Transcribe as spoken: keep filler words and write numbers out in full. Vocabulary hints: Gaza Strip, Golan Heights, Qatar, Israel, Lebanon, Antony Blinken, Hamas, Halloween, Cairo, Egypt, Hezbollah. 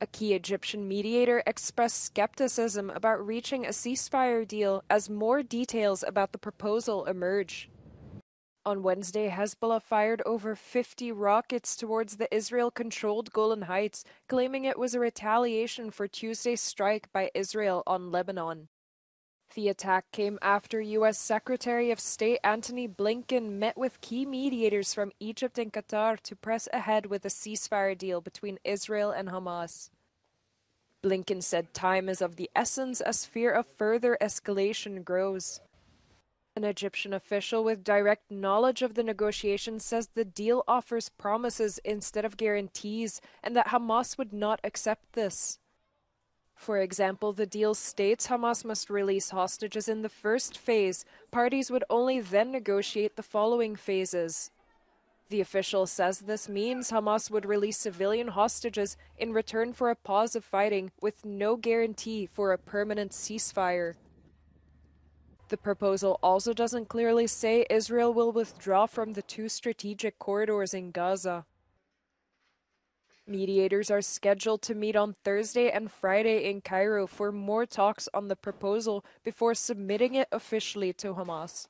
A key Egyptian mediator expressed skepticism about reaching a ceasefire deal as more details about the proposal emerge. On Wednesday, Hezbollah fired over fifty rockets towards the Israel-controlled Golan Heights, claiming it was a retaliation for Tuesday's strike by Israel on Lebanon. The attack came after U S Secretary of State Antony Blinken met with key mediators from Egypt and Qatar to press ahead with a ceasefire deal between Israel and Hamas. Blinken said time is of the essence as fear of further escalation grows. An Egyptian official with direct knowledge of the negotiations says the deal offers promises instead of guarantees, and that Hamas would not accept this. For example, the deal states Hamas must release hostages in the first phase. Parties would only then negotiate the following phases. The official says this means Hamas would release civilian hostages in return for a pause of fighting, with no guarantee for a permanent ceasefire. The proposal also doesn't clearly say Israel will withdraw from the two strategic corridors in Gaza. Mediators are scheduled to meet on Thursday and Friday in Cairo for more talks on the proposal before submitting it officially to Hamas.